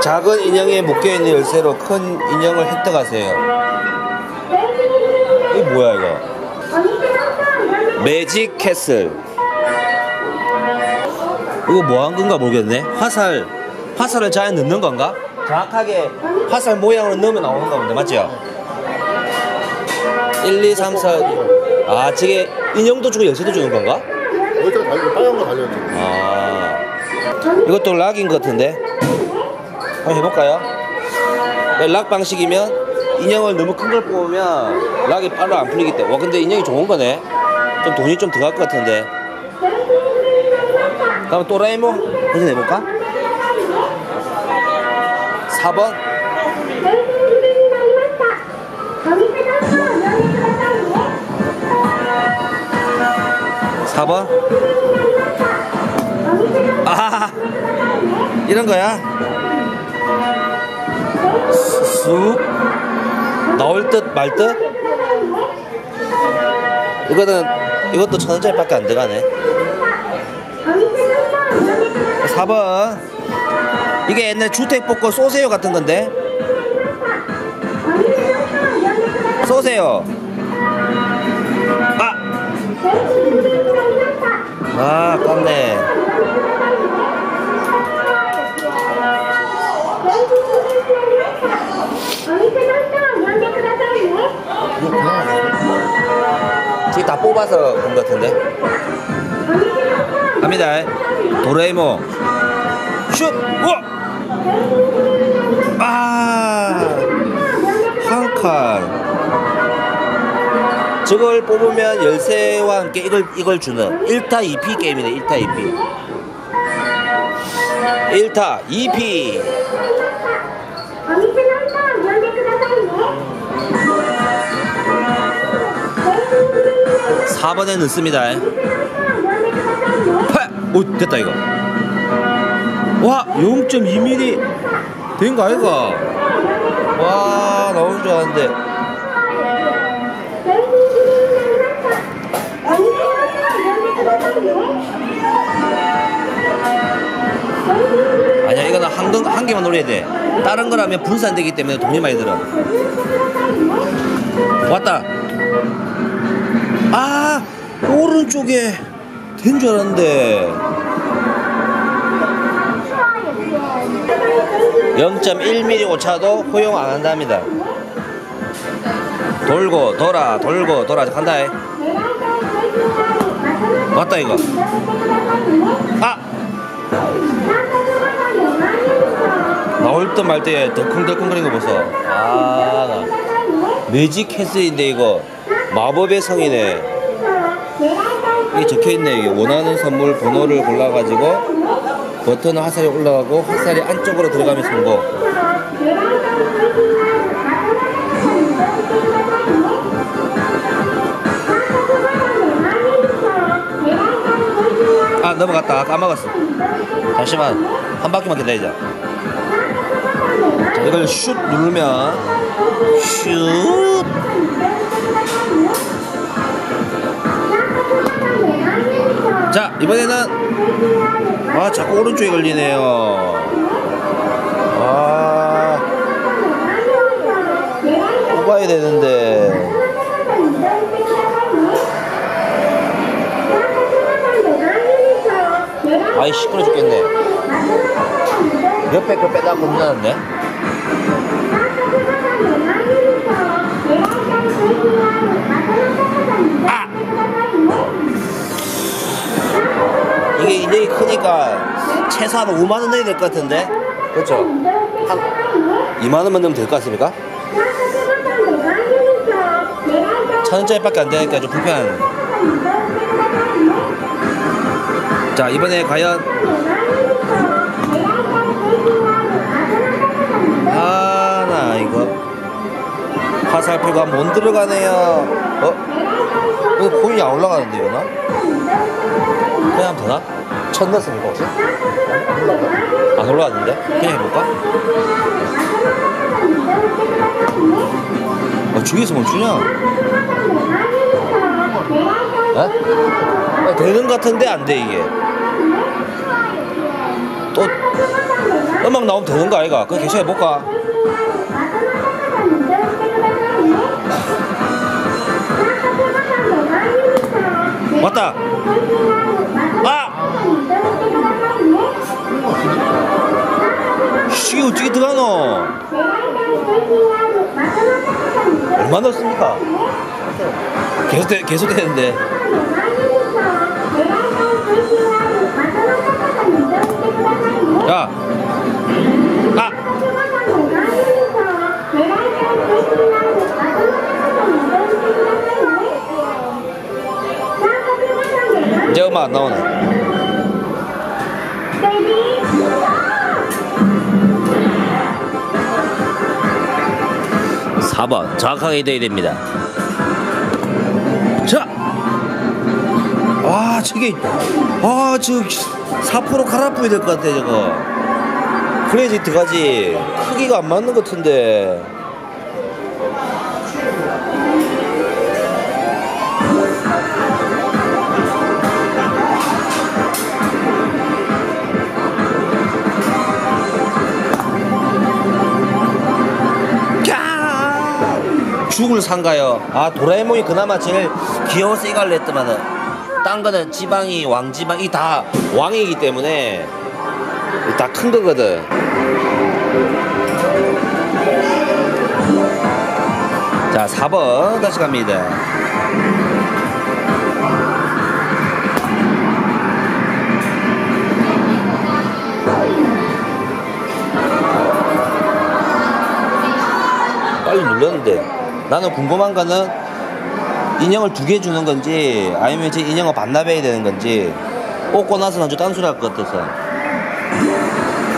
작은 인형에 묶여있는 열쇠로 큰 인형을 획득하세요. 이게 뭐야 이거? 매직 캐슬. 이거 뭐 한 건가 모르겠네. 화살을 잘 넣는 건가? 정확하게 화살 모양으로 넣으면 나오는가 본데 맞죠? 1, 2, 3, 4. 아 저게 인형도 주고 열쇠도 주는 건가? 빨간 거 달렸죠. 아 이것도 락인 것 같은데. 한번 해볼까요? 락 방식이면 인형을 너무 큰 걸 뽑으면 락이 바로 안 풀리기 때문에. 와 근데 인형이 좋은 거네. 좀 돈이 좀 들어갈 것 같은데. 다음 도라에몽 버전 해볼까? 4번. 아 이런 거야. 쑥 나올 듯 말 듯. 이것도 1000원짜리밖에 안 들어가네. 4번. 이게 옛날 주택 복권 쏘세요 같은 건데. 쏘세요. 아 깜네. 지금 다 뽑아서 본 것 같은데. 갑니다. 도라에몽 슛! 우와! 아! 한 칸. 저걸 뽑으면 열쇠와 함께 이걸 주는 1타 2피 게임이네. 1타 2피. (4번에) 넣습니다. 오 됐다 이거. 와 0.2mm 된거 이거. 와 나오는 줄 알았는데. 아니야 이거는 한 개만 노려야 돼. 다른 거라면 분산되기 때문에 돈이 많이 들어. 왔다. 아 오른쪽에 된 줄 알았는데. 0.1mm 오차도 허용 안 한답니다. 돌고 돌아 돌고 돌아 간다. 왔다 이거. 아 나올 듯 말 듯 덜컹덜컹거린 거 보소. 아 매직 캐슬인데 이거 마법의 성이네. 이게 적혀있네. 이게 원하는 선물 번호를 골라가지고 버튼은 화살이 올라가고 화살이 안쪽으로 들어가면 성공. 아 넘어갔다. 까먹었어. 잠시만 한 바퀴만 기다리자. 자, 이걸 슛 누르면 슛. 자 이번에는 아 자꾸 오른쪽에 걸리네요. 아 뽑아야 되는데. 아이 시끄러 죽겠네. 옆에 걸 빼다 보면 나왔네. 아! 이게 인형이 크니까 최소한 5만원 넣어야 될 것 같은데. 그렇죠? 한 2만원만 넣으면 될 것 같습니까? 1000원짜리 밖에 안 되니까 좀 불편하네. 자 이번에 과연. 아 나 이거 화살 표가 못 들어가네요. 이거 코인이 안 올라가는데 이거나? 그냥 하면 되나? 1000 넣었습니까 혹시? 안 올라왔는데? 그냥 해볼까? 아 중에서 멈추냐? 에? 아, 되는 것 같은데 안 돼 이게. 또 음악 나오면 더운 거 아이가? 그거 괜찮아 볼까? 왔다. 아! 시계 어떻게 들어가노? 얼마 넣었습니까? 계속 되는데. 야! 아! 이제 음악 안 나오네. (4번) 정확하게 돼야 됩니다. 자! 아, 저게, 아, 저, 4% 갈아뿌려야 될 것 같아, 저거. 그래야지 들어가지. 크기가 안 맞는 것 같은데. 캬! 죽을 상가요. 아, 도라에몽이 그나마 제일 귀여워서 이걸 냈더만은. 딴 거는 지방이, 왕지방, 이 다 왕이기 때문에 다 큰 거거든. 자, 4번 다시 갑니다. 빨리 눌렀는데. 나는 궁금한 거는 인형을 두 개 주는 건지 아니면 제 인형을 반납해야 되는 건지. 뽑고 나서 아주 딴소리 할 것 같아서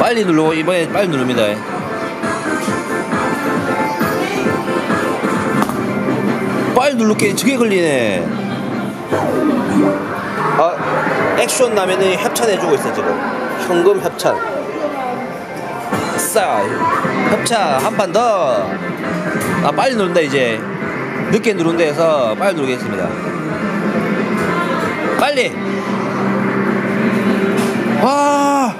빨리 누르고. 이번에 빨리 누릅니다. 빨리 누를게. 저게 걸리네. 아, 액션 나면은 협찬해주고 있어 지금. 현금 협찬. 싸 협찬 한 판 더. 아, 빨리 누른다. 이제 늦게 누른 데에서 빨리 누르겠습니다. 빨리! 아!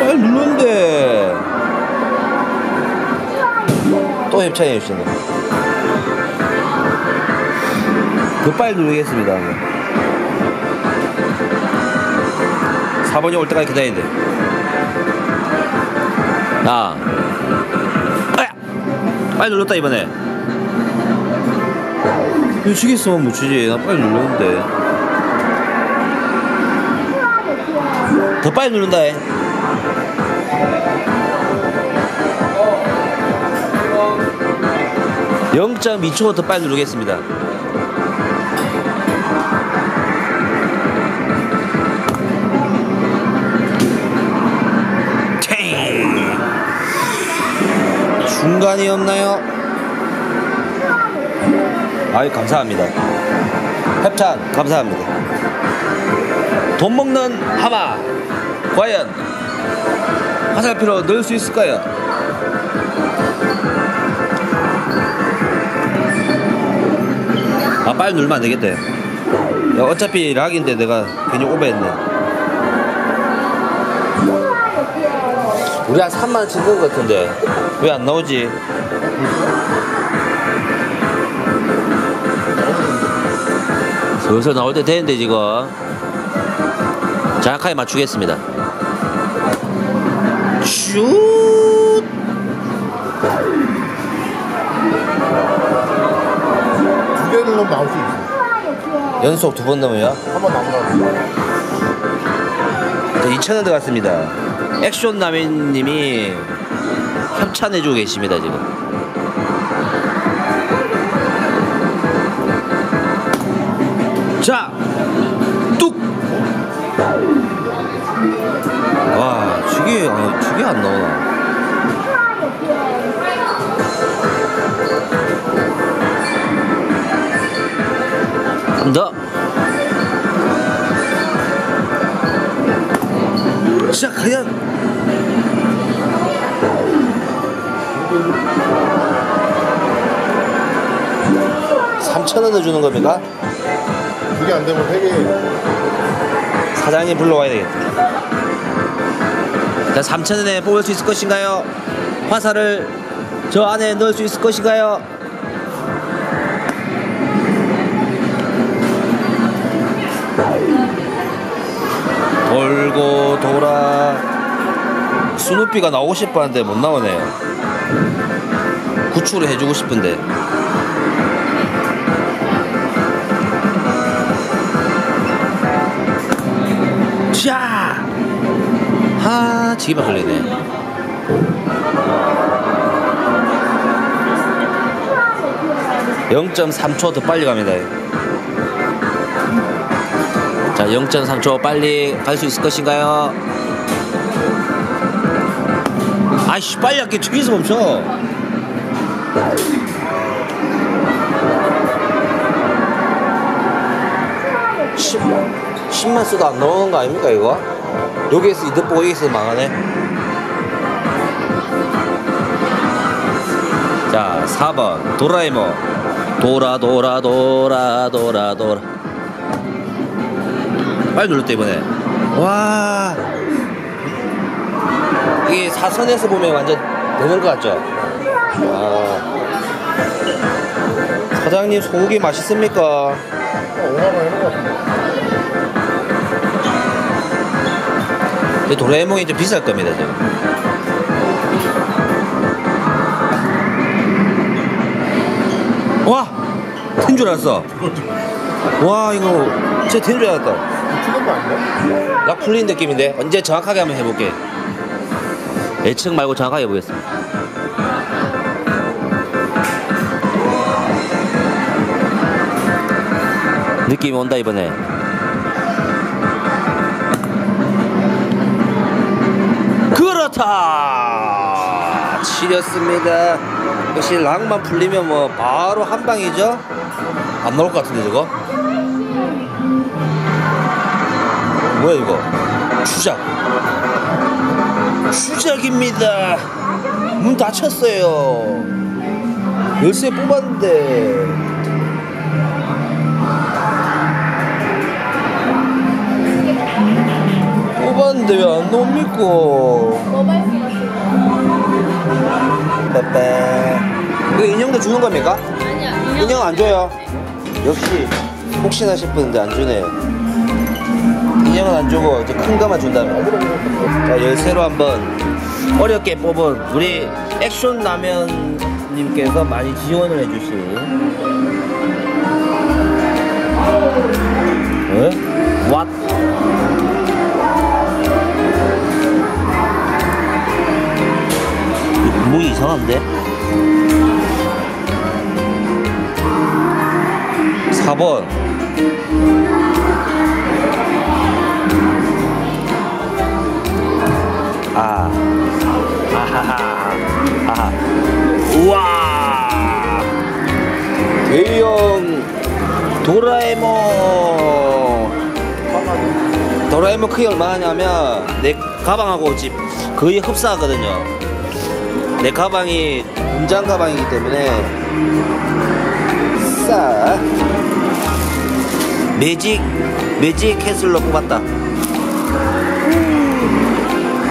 빨리 누르는데! 또 협찬해주시네. 더 빨리 누르겠습니다. 4번이 올 때까지 기다려야 돼. 아! 아야! 빨리 눌렀다, 이번에. 시계 있으면 못 치지. 나 빨리 누르는데. 더 빨리 누른다 해. 어. 0.2초 더 빨리 누르겠습니다. 중간이 없나요? 아유, 감사합니다. 협찬 감사합니다. 돈 먹는 하마. 과연 화살표로 넣을 수 있을까요? 아, 빨리 누르면 안 되겠대. 야, 어차피 락인데 내가 괜히 오버했네. 우리 한 3만원 찍는 것 같은데 왜 안 나오지? 여기서 나올 때 되는데 지금. 정확하게 맞추겠습니다. 슛! 두 개를 넣으면 나올 수 있어. 연속 두 번 넘어요? 한 번 남으라고. 2,000원 들어갔습니다. 액션 남인님이 협찬해주고 계십니다 지금. 자! 뚝! 와, 저게, 아, 저게 안 나오나. 한 더! 자, 과연! $3,000을 주는 겁니까? 그게 안 되면 회계 사장님 불러와야 되겠다. 자, 3,000원에 뽑을 수 있을 것인가요? 화살을 저 안에 넣을 수 있을 것인가요? 돌고 돌아 스누피가 나오고 싶었는데 못 나오네요. 구출을 해주고 싶은데. 자, 하, 지기만 걸리네. 아, 0.3초 더 빨리 갑니다. 자, 0.3초 빨리 갈 수 있을 것인가요? 아이씨, 빨리 할게. 저기서 멈춰. 시... 10만 써도 안 나오는 거 아닙니까, 이거? 여기에서 이득 보고 여기서 망하네. 자, 4번 도라에몽. 도라 도라 도라 도라 도라. 빨리 눌렀다 이번에. 와, 이게 사선에서 보면 완전 되는 거 같죠? 와, 사장님 소고기 맛있습니까? 오라고 이런 거 같은데. 도라에몽이 좀 비쌀 겁니다, 지금. 와! 된 줄 알았어. 와, 이거 진짜 된 줄 알았다. 나 풀린 느낌인데? 언제 정확하게 한번 해볼게. 예측 말고 정확하게 해보겠습니다. 느낌이 온다, 이번에. 그렇다! 치렸습니다. 역시 랑만 풀리면 뭐 바로 한 방이죠? 안 나올 것 같은데 저거? 뭐야 이거? 추작. 추작입니다. 문 닫혔어요. 열쇠 뽑았는데. 뽑았는데 왜 안 놉니까? 빼빼. 이거 인형도 주는 겁니까? 아니야, 인형 안 줘요. 역시 혹시나 싶은데 안 주네요. 인형은 안 주고 이제 큰 거만 준다면. 자, 열쇠로 한번 어렵게 뽑은 우리 액션 라면님께서 많이 지원을 해주신 왓? 뭐 이상한데? 4번 아 아하하 아하 우와 대형 도라에몽. 도라에몽 크기 얼마 하냐면 내 가방하고 집 거의 흡사하거든요. 내 가방이 문장 가방이기 때문에 싸. 매직 캐슬로 뽑았다.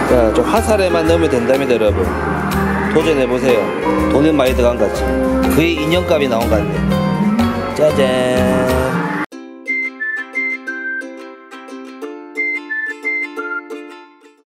자, 저 화살에만 넣으면 된답니다, 여러분. 도전해보세요. 돈은 많이 들어간 것 같지. 그의 인형값이 나온 것 같네. 짜잔.